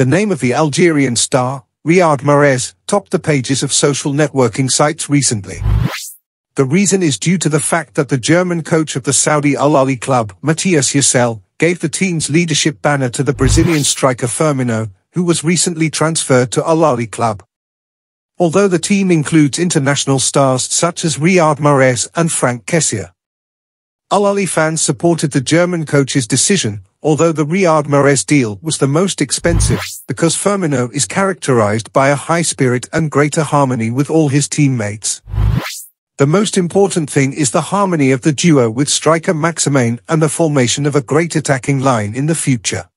The name of the Algerian star, Riyad Mahrez, topped the pages of social networking sites recently. The reason is due to the fact that the German coach of the Saudi Al-Ahli club, Matthias Jaissle, gave the team's leadership banner to the Brazilian striker Firmino, who was recently transferred to Al-Ahli club. Although the team includes international stars such as Riyad Mahrez and Franck Kessié. Al-Ahli fans supported the German coach's decision, although the Riyad Mahrez deal was the most expensive, because Firmino is characterized by a high spirit and greater harmony with all his teammates. The most important thing is the harmony of the duo with striker Maximane and the formation of a great attacking line in the future.